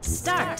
Start.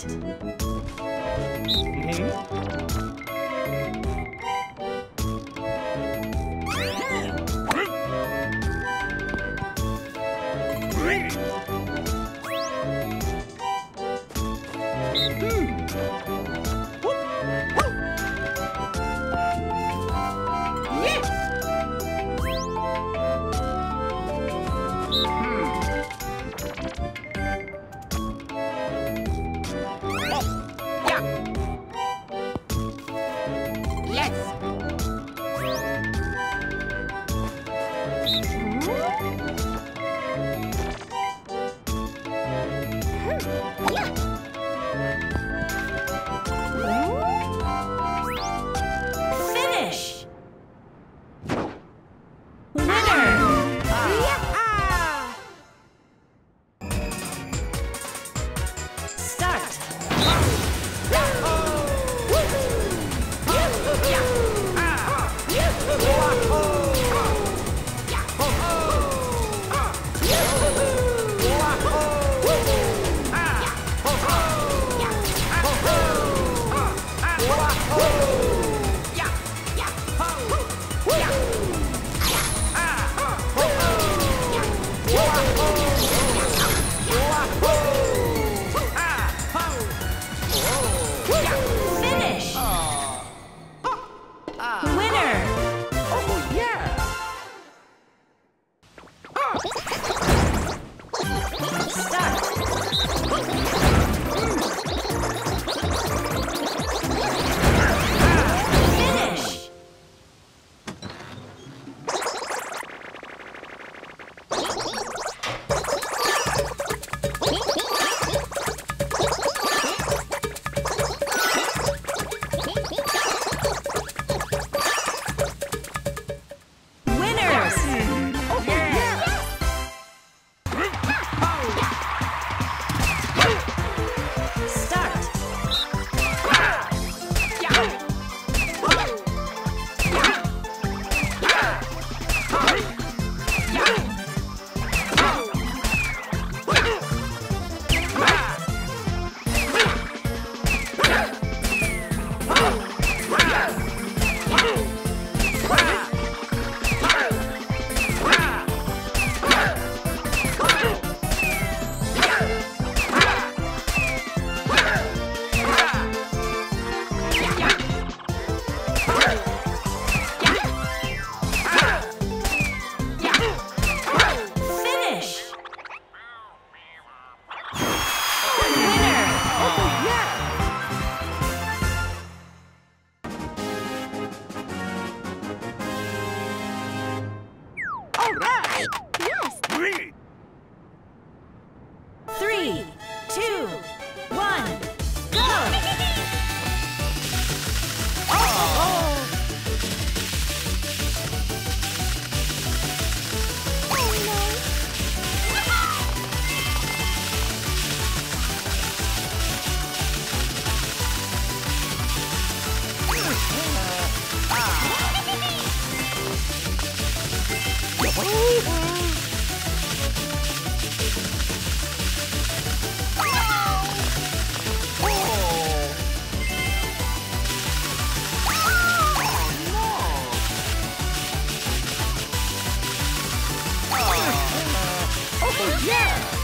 Winner! Oh, yeah! Start! Finish! Yeah!